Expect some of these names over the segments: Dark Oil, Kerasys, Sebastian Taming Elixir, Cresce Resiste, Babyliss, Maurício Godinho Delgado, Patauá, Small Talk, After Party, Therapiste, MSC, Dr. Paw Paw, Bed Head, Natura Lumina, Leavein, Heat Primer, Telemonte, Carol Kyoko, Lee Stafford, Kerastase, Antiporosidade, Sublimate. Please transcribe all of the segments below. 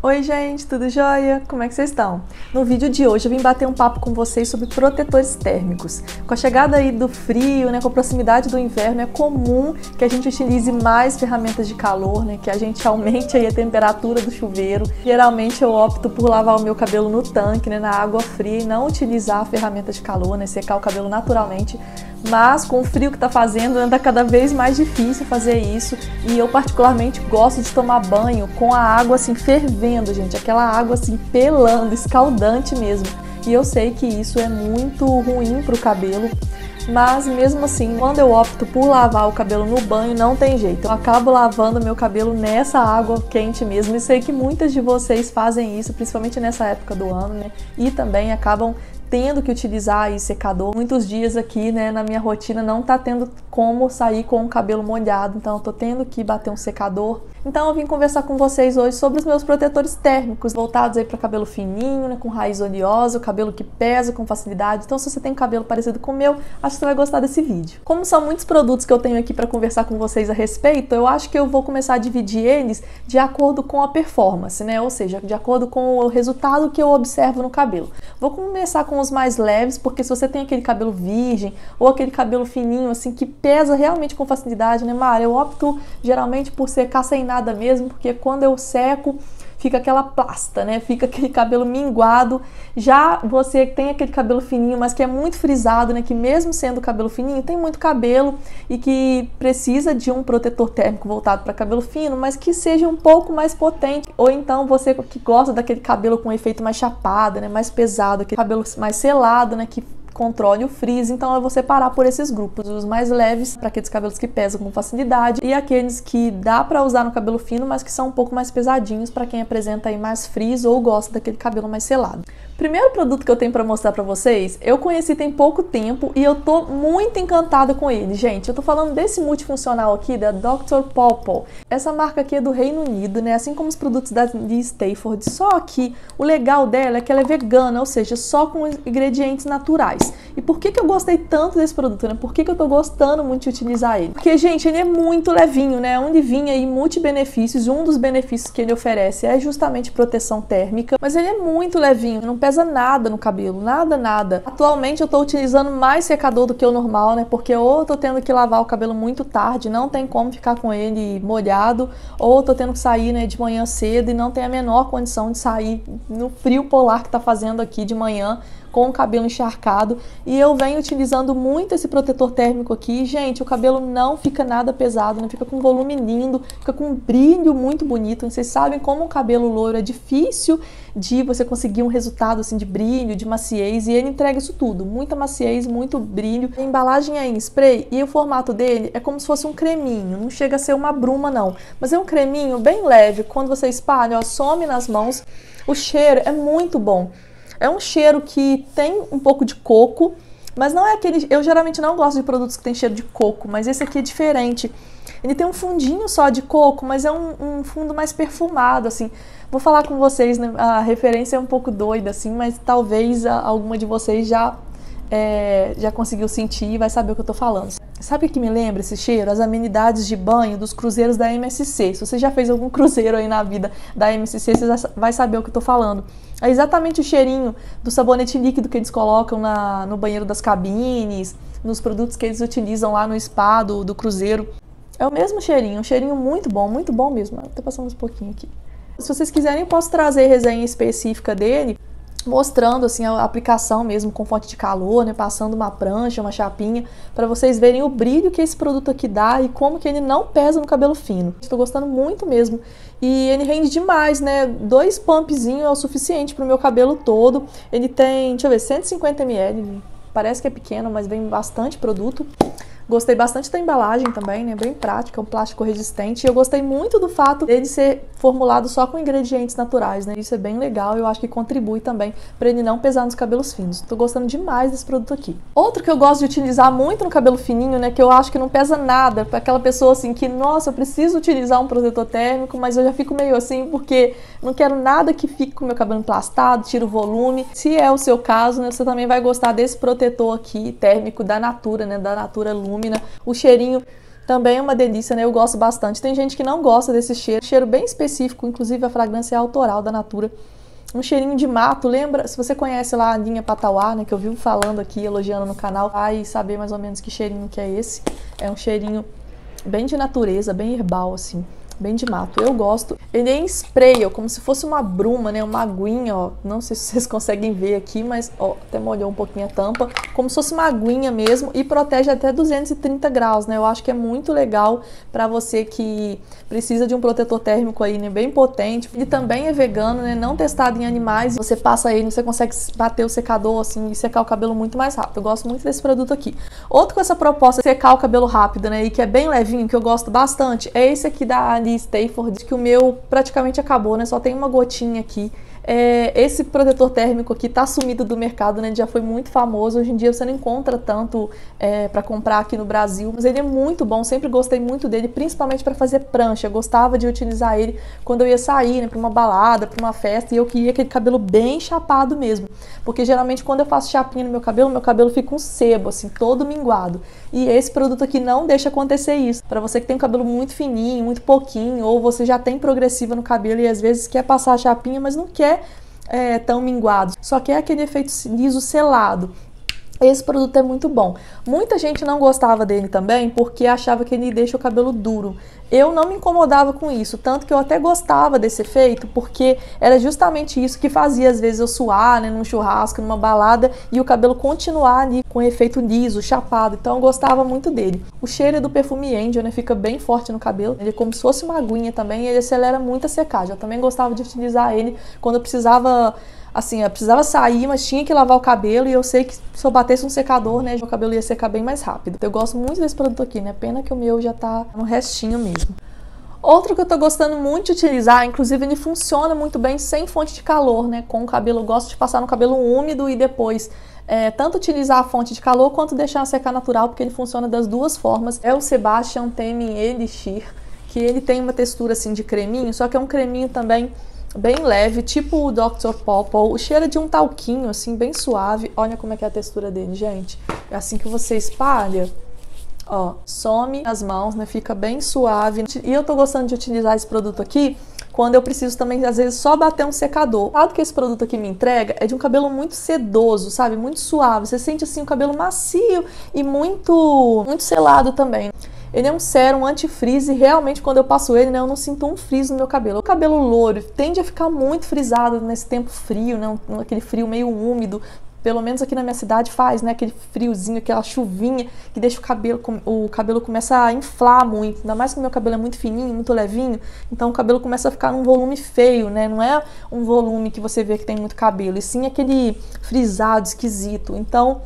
Oi gente, tudo jóia? Como é que vocês estão? No vídeo de hoje eu vim bater um papo com vocês sobre protetores térmicos. Com a chegada aí do frio, né, com a proximidade do inverno, é comum que a gente utilize mais ferramentas de calor, né, que a gente aumente aí a temperatura do chuveiro. Geralmente eu opto por lavar o meu cabelo no tanque, né, na água fria, e não utilizar a ferramenta de calor, né, secar o cabelo naturalmente. Mas com o frio que tá fazendo, anda cada vez mais difícil fazer isso, e eu particularmente gosto de tomar banho com a água assim fervendo, gente, aquela água assim pelando, escaldante mesmo. E eu sei que isso é muito ruim pro cabelo, mas mesmo assim, quando eu opto por lavar o cabelo no banho, não tem jeito. Eu acabo lavando meu cabelo nessa água quente mesmo, e sei que muitas de vocês fazem isso, principalmente nessa época do ano, né? E também acabam tendo que utilizar aí secador. Muitos dias aqui, né, na minha rotina não tá tendo como sair com o cabelo molhado, então eu tô tendo que bater um secador. Então eu vim conversar com vocês hoje sobre os meus protetores térmicos, voltados aí para cabelo fininho, né, com raiz oleosa, cabelo que pesa com facilidade. Então se você tem um cabelo parecido com o meu, acho que você vai gostar desse vídeo. Como são muitos produtos que eu tenho aqui para conversar com vocês a respeito, eu acho que eu vou começar a dividir eles de acordo com a performance, né, ou seja, de acordo com o resultado que eu observo no cabelo. Vou começar com os mais leves, porque se você tem aquele cabelo virgem ou aquele cabelo fininho assim que pesa realmente com facilidade, né, Mara? Eu opto geralmente por secar sem nada mesmo, porque quando eu seco fica aquela plasta, né? Fica aquele cabelo minguado. Já você que tem aquele cabelo fininho, mas que é muito frisado, né? Que mesmo sendo cabelo fininho, tem muito cabelo e que precisa de um protetor térmico voltado para cabelo fino, mas que seja um pouco mais potente. Ou então você que gosta daquele cabelo com efeito mais chapado, né? Mais pesado, aquele cabelo mais selado, né? Que controle o frizz. Então eu vou separar por esses grupos, os mais leves para aqueles cabelos que pesam com facilidade, e aqueles que dá para usar no cabelo fino, mas que são um pouco mais pesadinhos, para quem apresenta aí mais frizz ou gosta daquele cabelo mais selado. Primeiro produto que eu tenho para mostrar para vocês, eu conheci tem pouco tempo e eu tô muito encantada com ele. Gente, eu tô falando desse multifuncional aqui da Dr. Paw Paw. Essa marca aqui é do Reino Unido, né? Assim como os produtos da Lee Stafford, só que o legal dela é que ela é vegana, ou seja, só com ingredientes naturais. E por que eu gostei tanto desse produto, né? Por que eu tô gostando muito de utilizar ele? Porque, gente, ele é muito levinho, né? É um levinho aí, multibenefícios. Um dos benefícios que ele oferece é justamente proteção térmica, mas ele é muito levinho, não pesa nada no cabelo, nada, nada. Atualmente eu tô utilizando mais secador do que o normal, né? Porque ou eu tô tendo que lavar o cabelo muito tarde, não tem como ficar com ele molhado, ou eu tô tendo que sair, né, de manhã cedo e não tem a menor condição de sair no frio polar que tá fazendo aqui de manhã, com o cabelo encharcado. E eu venho utilizando muito esse protetor térmico aqui. Gente, o cabelo não fica nada pesado, né? Fica com um volume lindo, fica com um brilho muito bonito. Vocês sabem como o cabelo loiro é difícil de você conseguir um resultado assim de brilho, de maciez, e ele entrega isso tudo, muita maciez, muito brilho. A embalagem é em spray e o formato dele é como se fosse um creminho, não chega a ser uma bruma não, mas é um creminho bem leve. Quando você espalha, ó, some nas mãos, o cheiro é muito bom. É um cheiro que tem um pouco de coco, mas não é aquele... Eu geralmente não gosto de produtos que tem cheiro de coco, mas esse aqui é diferente. Ele tem um fundinho só de coco, mas é um fundo mais perfumado, assim. Vou falar com vocês, né? A referência é um pouco doida, assim, mas talvez alguma de vocês já conseguiu sentir e vai saber o que eu tô falando. Sabe o que me lembra esse cheiro? As amenidades de banho dos cruzeiros da MSC. Se você já fez algum cruzeiro aí na vida da MSC, você vai saber o que eu tô falando. É exatamente o cheirinho do sabonete líquido que eles colocam no banheiro das cabines, nos produtos que eles utilizam lá no spa do cruzeiro. É o mesmo cheirinho, um cheirinho muito bom mesmo. Tá passando um pouquinho aqui. Se vocês quiserem, eu posso trazer resenha específica dele, mostrando assim a aplicação mesmo com fonte de calor, né, passando uma prancha, uma chapinha, para vocês verem o brilho que esse produto aqui dá e como que ele não pesa no cabelo fino. Estou gostando muito mesmo. E ele rende demais, né? 2 pumpzinhos é o suficiente pro meu cabelo todo. Ele tem, deixa eu ver, 150 ml. Parece que é pequeno, mas vem bastante produto. Gostei bastante da embalagem também, né? Bem prática, um plástico resistente. E eu gostei muito do fato dele ser formulado só com ingredientes naturais, né? Isso é bem legal, eu acho que contribui também para ele não pesar nos cabelos finos. Tô gostando demais desse produto aqui. Outro que eu gosto de utilizar muito no cabelo fininho, né? Que eu acho que não pesa nada, para aquela pessoa assim que, nossa, eu preciso utilizar um protetor térmico, mas eu já fico meio assim, porque não quero nada que fique com o meu cabelo emplastado, tira o volume. Se é o seu caso, né? Você também vai gostar desse protetor aqui, térmico da Natura, né? Da Natura Lumina. O cheirinho Também é uma delícia, né? Eu gosto bastante. Tem gente que não gosta desse cheiro. Cheiro bem específico, inclusive a fragrância é autoral da Natura. Um cheirinho de mato, lembra? Se você conhece lá a linha Patauá, né? Que eu vivo falando aqui, elogiando no canal, vai saber mais ou menos que cheirinho que é esse. É um cheirinho bem de natureza, bem herbal, assim. Bem de mato. Eu gosto. Ele é em spray, ó, como se fosse uma bruma, né? Uma aguinha, ó. Não sei se vocês conseguem ver aqui, mas ó, até molhou um pouquinho a tampa. Como se fosse uma aguinha mesmo e protege até 230 graus, né? Eu acho que é muito legal pra você que precisa de um protetor térmico aí, né? Bem potente. Ele também é vegano, né? Não testado em animais. Você passa ele, você consegue bater o secador, assim, e secar o cabelo muito mais rápido. Eu gosto muito desse produto aqui. Outro com essa proposta de secar o cabelo rápido, né? E que é bem levinho, que eu gosto bastante, é esse aqui da Lee Stafford, que o meu praticamente acabou, né? Só tem uma gotinha aqui. Esse protetor térmico aqui tá sumido do mercado, né? Ele já foi muito famoso. Hoje em dia você não encontra tanto pra comprar aqui no Brasil. Mas ele é muito bom, sempre gostei muito dele, principalmente pra fazer prancha. Eu gostava de utilizar ele quando eu ia sair, né? Pra uma balada, pra uma festa. E eu queria aquele cabelo bem chapado mesmo. Porque geralmente quando eu faço chapinha no meu cabelo fica um sebo, assim, todo minguado. E esse produto aqui não deixa acontecer isso. Pra você que tem um cabelo muito fininho, muito pouquinho, ou você já tem progressiva no cabelo e às vezes quer passar a chapinha, mas não quer tão minguado, só que é aquele efeito liso selado. Esse produto é muito bom. Muita gente não gostava dele também porque achava que ele deixa o cabelo duro. Eu não me incomodava com isso, tanto que eu até gostava desse efeito, porque era justamente isso que fazia às vezes eu suar, né, num churrasco, numa balada, e o cabelo continuar ali com efeito liso, chapado. Então eu gostava muito dele. O cheiro do perfume Angel, né, fica bem forte no cabelo. Ele é como se fosse uma aguinha também e ele acelera muito a secagem. Eu também gostava de utilizar ele quando eu precisava... Assim, eu precisava sair, mas tinha que lavar o cabelo e eu sei que se eu batesse um secador, né, o cabelo ia secar bem mais rápido. Eu gosto muito desse produto aqui, né? Pena que o meu já tá no restinho mesmo. Outro que eu tô gostando muito de utilizar, inclusive ele funciona muito bem sem fonte de calor, né? Com o cabelo, eu gosto de passar no cabelo úmido e depois tanto utilizar a fonte de calor quanto deixar secar natural, porque ele funciona das duas formas. É o Sebastian Taming Elixir, que ele tem uma textura assim de creminho, só que é um creminho também bem leve, tipo o Dr. Paw Paw. O cheiro é de um talquinho, assim, bem suave. Olha como é que é a textura dele, gente. É assim que você espalha, ó, some as mãos, né? Fica bem suave. E eu tô gostando de utilizar esse produto aqui quando eu preciso também, às vezes, só bater um secador. O lado que esse produto aqui me entrega é de um cabelo muito sedoso, sabe? Muito suave. Você sente, assim, o cabelo macio e muito selado também. Ele é um sérum anti-frizz e realmente quando eu passo ele, né, eu não sinto um frizz no meu cabelo. O cabelo louro tende a ficar muito frisado nesse tempo frio, né, aquele frio meio úmido. Pelo menos aqui na minha cidade faz, né, aquele friozinho, aquela chuvinha que deixa o cabelo começa a inflar muito. Ainda mais que o meu cabelo é muito fininho, muito levinho, então o cabelo começa a ficar num volume feio, né? Não é um volume que você vê que tem muito cabelo, e sim aquele frisado esquisito. Então,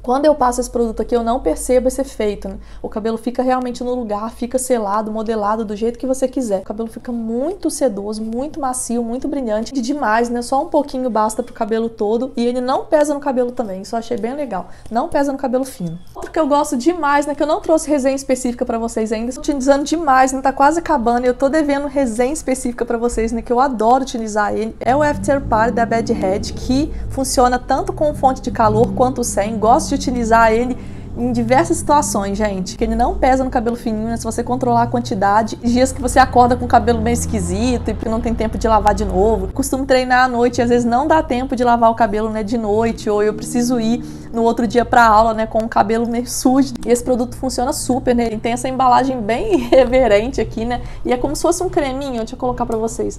quando eu passo esse produto aqui, eu não percebo esse efeito, né? O cabelo fica realmente no lugar, fica selado, modelado, do jeito que você quiser. O cabelo fica muito sedoso, muito macio, muito brilhante. E demais, né? Só um pouquinho basta pro cabelo todo. E ele não pesa no cabelo também, isso eu achei bem legal. Não pesa no cabelo fino. Outro que eu gosto demais, né? Que eu não trouxe resenha específica pra vocês ainda. Estou utilizando demais, né? Tá quase acabando. E eu tô devendo resenha específica pra vocês, né? Que eu adoro utilizar ele. É o After Party da Bed Head, que funciona tanto com fonte de calor quanto sem. Gosto de utilizar ele em diversas situações, gente, que ele não pesa no cabelo fininho, né? Se você controlar a quantidade, dias que você acorda com o cabelo bem esquisito e que não tem tempo de lavar de novo. Costumo treinar à noite e às vezes não dá tempo de lavar o cabelo, né, de noite, ou eu preciso ir no outro dia pra aula, né, com o cabelo meio sujo. E esse produto funciona super, né? Ele tem essa embalagem bem irreverente aqui, né? E é como se fosse um creminho, deixa eu colocar pra vocês.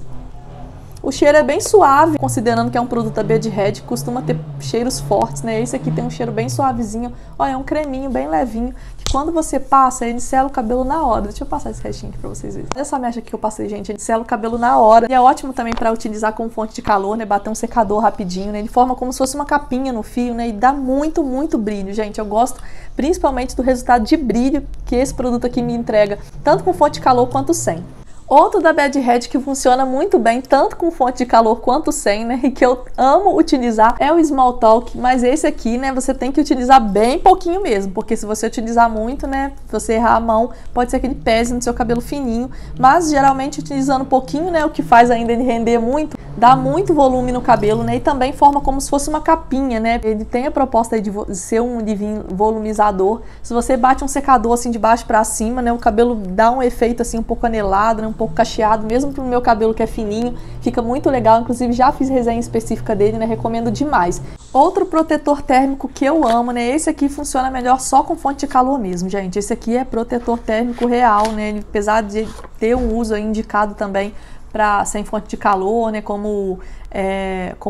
O cheiro é bem suave, considerando que é um produto da Bed Head, costuma ter cheiros fortes, né? Esse aqui tem um cheiro bem suavezinho. Olha, é um creminho bem levinho, que quando você passa, ele sela o cabelo na hora. Deixa eu passar esse restinho aqui pra vocês verem. Olha essa mecha aqui que eu passei, gente. Ele sela o cabelo na hora. E é ótimo também pra utilizar como fonte de calor, né? Bater um secador rapidinho, né? Ele forma como se fosse uma capinha no fio, né? E dá muito, muito brilho, gente. Eu gosto principalmente do resultado de brilho que esse produto aqui me entrega, tanto com fonte de calor quanto sem. Outro da Bed Head que funciona muito bem, tanto com fonte de calor quanto sem, né? E que eu amo utilizar é o Small Talk, mas esse aqui, né, você tem que utilizar bem pouquinho mesmo, porque se você utilizar muito, né, se você errar a mão, pode ser que ele pese no seu cabelo fininho, mas geralmente utilizando pouquinho, né, o que faz ainda ele render muito, dá muito volume no cabelo, né? E também forma como se fosse uma capinha, né? Ele tem a proposta aí de ser um leave-in volumizador. Se você bate um secador assim de baixo pra cima, né? O cabelo dá um efeito assim um pouco anelado, né? Um pouco cacheado, mesmo pro meu cabelo que é fininho. Fica muito legal, inclusive já fiz resenha específica dele, né? Recomendo demais. Outro protetor térmico que eu amo, né? Esse aqui funciona melhor só com fonte de calor mesmo, gente. Esse aqui é protetor térmico real, né? Ele, apesar de ter um uso aí indicado também pra, sem fonte de calor, né, como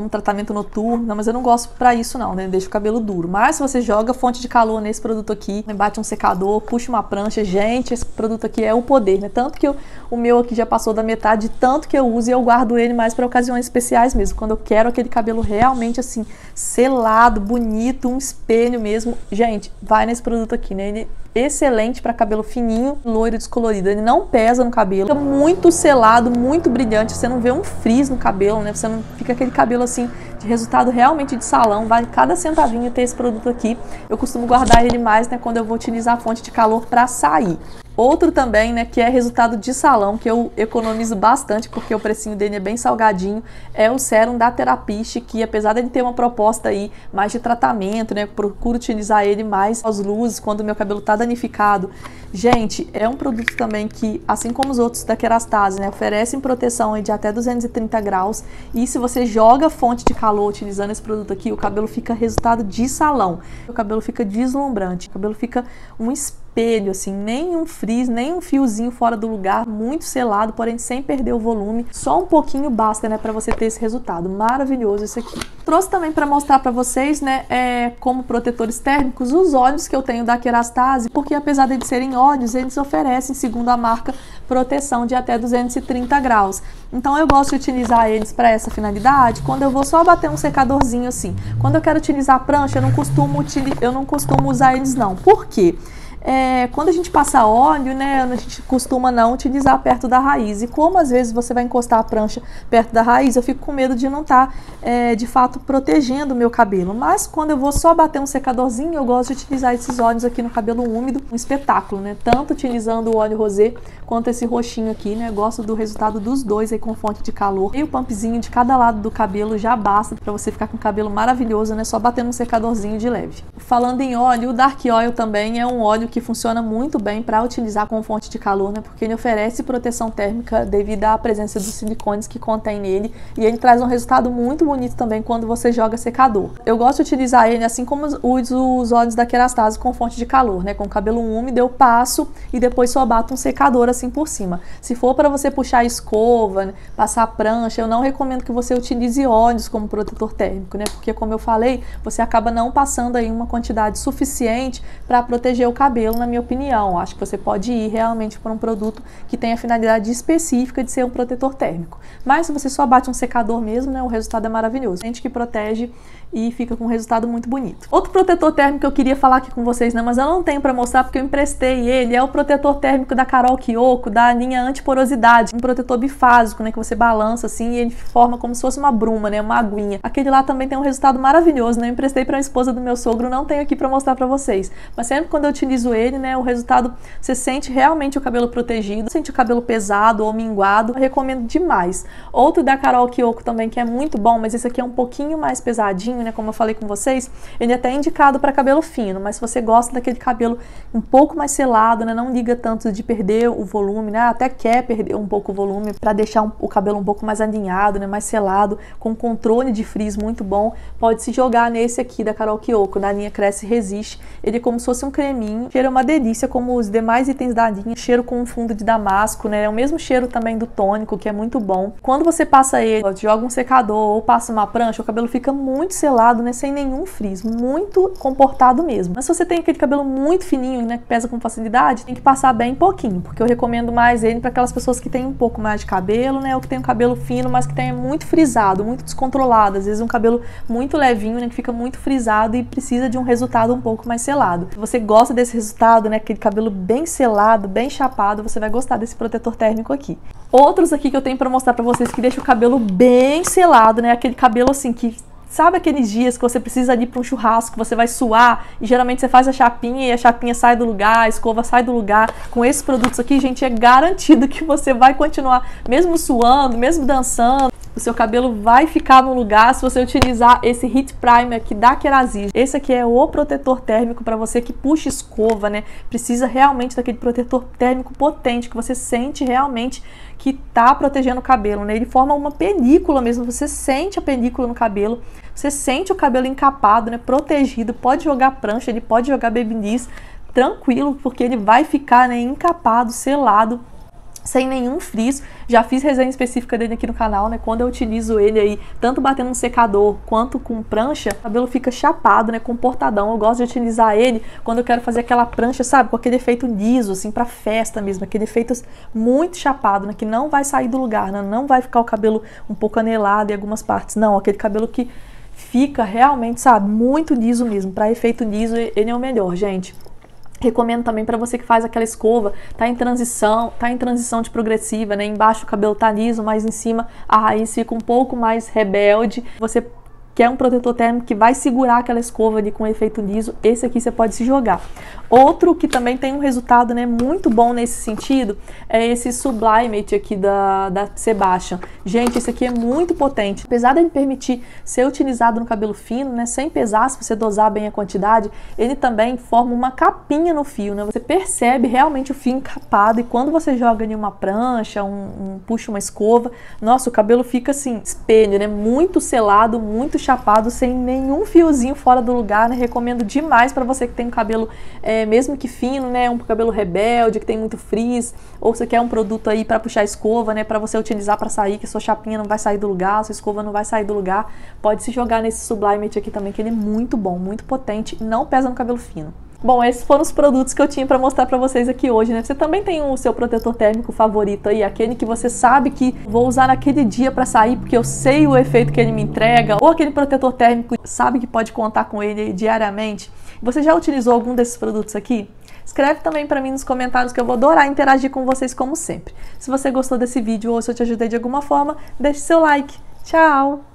tratamento noturno, não, mas eu não gosto pra isso não, né, deixa o cabelo duro. Mas se você joga fonte de calor nesse produto aqui, né, bate um secador, puxa uma prancha, gente, esse produto aqui é o poder, né, tanto que o meu aqui já passou da metade, tanto que eu uso e eu guardo ele mais pra ocasiões especiais mesmo, quando eu quero aquele cabelo realmente assim, selado, bonito, um espelho mesmo, gente, vai nesse produto aqui, né, ele é excelente pra cabelo fininho, loiro, descolorido, ele não pesa no cabelo, fica muito selado, muito brilhante, você não vê um frizz no cabelo, né? Você não fica aquele cabelo assim de resultado realmente de salão, vale cada centavinho ter esse produto aqui. Eu costumo guardar ele mais, né, quando eu vou utilizar a fonte de calor para sair. Outro também, né, que é resultado de salão, que eu economizo bastante porque o precinho dele é bem salgadinho, é o sérum da Therapiste, que apesar dele ter uma proposta aí mais de tratamento, né, eu procuro utilizar ele mais aos luzes quando o meu cabelo tá danificado. Gente, é um produto também que, assim como os outros da Kerastase, né, oferecem proteção aí de até 230 graus e se você joga fonte de calor utilizando esse produto aqui, o cabelo fica resultado de salão. O cabelo fica deslumbrante, o cabelo fica um espelho, assim, nem um frizz, nem um fiozinho fora do lugar, muito selado, porém sem perder o volume. Só um pouquinho basta, né, pra você ter esse resultado. Maravilhoso esse aqui. Trouxe também pra mostrar pra vocês, né, como protetores térmicos, os óleos que eu tenho da Kerastase, porque apesar de serem óleos, eles oferecem, segundo a marca, proteção de até 230 graus. Então eu gosto de utilizar eles pra essa finalidade, quando eu vou só bater um secadorzinho assim. Quando eu quero utilizar a prancha, eu não costumo usar eles não. Por quê? Quando a gente passa óleo, né, a gente costuma não utilizar perto da raiz. E como às vezes você vai encostar a prancha perto da raiz, eu fico com medo de não estar, de fato, protegendo o meu cabelo. Mas quando eu vou só bater um secadorzinho, eu gosto de utilizar esses óleos aqui no cabelo úmido. Um espetáculo, né? Tanto utilizando o óleo rosé quanto esse roxinho aqui, né? Eu gosto do resultado dos dois aí com fonte de calor. E o pumpzinho de cada lado do cabelo já basta pra você ficar com o cabelo maravilhoso, né? Só batendo um secadorzinho de leve. Falando em óleo, o Dark Oil também é um óleo que funciona muito bem para utilizar com fonte de calor, né? Porque ele oferece proteção térmica devido à presença dos silicones que contém nele e ele traz um resultado muito bonito também quando você joga secador. Eu gosto de utilizar ele assim como os óleos da Kerastase com fonte de calor, né? Com o cabelo úmido eu passo e depois só bato um secador assim por cima. Se for para você puxar a escova, né, passar a prancha, eu não recomendo que você utilize óleos como protetor térmico, né? Porque como eu falei, você acaba não passando aí uma quantidade suficiente para proteger o cabelo. Na minha opinião, acho que você pode ir realmente para um produto que tem a finalidade específica de ser um protetor térmico. Mas se você só bate um secador mesmo, né, o resultado é maravilhoso. Gente que protege e fica com um resultado muito bonito. Outro protetor térmico que eu queria falar aqui com vocês, né, mas eu não tenho para mostrar porque eu emprestei ele, é o protetor térmico da Carol Kyoko, da linha Antiporosidade, um protetor bifásico, né, que você balança assim e ele forma como se fosse uma bruma, né, uma aguinha. Aquele lá também tem um resultado maravilhoso, né, eu emprestei para a esposa do meu sogro, não tenho aqui para mostrar para vocês. Mas sempre quando eu utilizo ele, né, o resultado, você sente realmente o cabelo protegido, sente o cabelo pesado ou minguado, eu recomendo demais. Outro da Carol Kyoko também, que é muito bom, mas esse aqui é um pouquinho mais pesadinho, né, como eu falei com vocês, ele é até indicado para cabelo fino, mas se você gosta daquele cabelo um pouco mais selado, né, não liga tanto de perder o volume, né, até quer perder um pouco o volume para deixar o cabelo um pouco mais alinhado, né, mais selado, com controle de frizz muito bom, pode se jogar nesse aqui da Carol Kyoko, da linha Cresce Resiste, ele é como se fosse um creminho, é uma delícia, como os demais itens da linha, cheiro com um fundo de damasco, né, é o mesmo cheiro também do tônico, que é muito bom. Quando você passa ele, ó, joga um secador ou passa uma prancha, o cabelo fica muito selado, né, sem nenhum frizz, muito comportado mesmo. Mas se você tem aquele cabelo muito fininho, né, que pesa com facilidade, tem que passar bem pouquinho, porque eu recomendo mais ele para aquelas pessoas que têm um pouco mais de cabelo, né, ou que tem um cabelo fino, mas que tem muito frisado, muito descontrolado, às vezes um cabelo muito levinho, né, que fica muito frisado e precisa de um resultado um pouco mais selado. Se você gosta desse resultado, né, aquele cabelo bem selado, bem chapado, você vai gostar desse protetor térmico aqui. Outros aqui que eu tenho pra mostrar pra vocês que deixa o cabelo bem selado, né, aquele cabelo assim que... Sabe aqueles dias que você precisa ir para um churrasco, você vai suar e geralmente você faz a chapinha e a chapinha sai do lugar, a escova sai do lugar. Com esses produtos aqui, gente, é garantido que você vai continuar, mesmo suando, mesmo dançando, o seu cabelo vai ficar no lugar se você utilizar esse Heat Primer aqui da Kerasys. Esse aqui é o protetor térmico para você que puxa escova, né? Precisa realmente daquele protetor térmico potente, que você sente realmente que tá protegendo o cabelo, né? Ele forma uma película mesmo, você sente a película no cabelo, você sente o cabelo encapado, né? Protegido, pode jogar prancha, ele pode jogar babyliss tranquilo, porque ele vai ficar, né, encapado, selado, sem nenhum frizz. Já fiz resenha específica dele aqui no canal, né? Quando eu utilizo ele aí, tanto batendo no secador quanto com prancha, o cabelo fica chapado, né? Comportadão. Eu gosto de utilizar ele quando eu quero fazer aquela prancha, sabe? Com aquele efeito liso, assim, pra festa mesmo. Aquele efeito muito chapado, né? Que não vai sair do lugar, né? Não vai ficar o cabelo um pouco anelado em algumas partes. Não, aquele cabelo que fica realmente, sabe? Muito liso mesmo. Pra efeito liso, ele é o melhor, gente. Recomendo também para você que faz aquela escova, tá em transição de progressiva, né? Embaixo o cabelo tá liso, mas em cima a raiz fica um pouco mais rebelde. Você quer um protetor térmico que vai segurar aquela escova ali com efeito liso, esse aqui você pode se jogar. Outro que também tem um resultado, né, muito bom nesse sentido é esse Sublimate aqui da Sebastian. Gente, esse aqui é muito potente. Apesar dele permitir ser utilizado no cabelo fino, né, sem pesar, se você dosar bem a quantidade, ele também forma uma capinha no fio, né? Você percebe realmente o fio encapado e quando você joga ali uma prancha, puxa uma escova, nossa, o cabelo fica assim, espelho, né? Muito selado, muito chapado, sem nenhum fiozinho fora do lugar, né? Recomendo demais para você que tem um cabelo mesmo que fino, né, um cabelo rebelde, que tem muito frizz, ou você quer um produto aí para puxar escova, né, para você utilizar para sair, que sua chapinha não vai sair do lugar, sua escova não vai sair do lugar, pode se jogar nesse Sublimate aqui também, que ele é muito bom, muito potente, não pesa no cabelo fino. Bom, esses foram os produtos que eu tinha para mostrar para vocês aqui hoje, né? Você também tem o seu protetor térmico favorito aí, aquele que você sabe que vou usar naquele dia para sair, porque eu sei o efeito que ele me entrega, ou aquele protetor térmico sabe que pode contar com ele diariamente. Você já utilizou algum desses produtos aqui? Escreve também para mim nos comentários que eu vou adorar interagir com vocês como sempre. Se você gostou desse vídeo ou se eu te ajudei de alguma forma, deixe seu like. Tchau!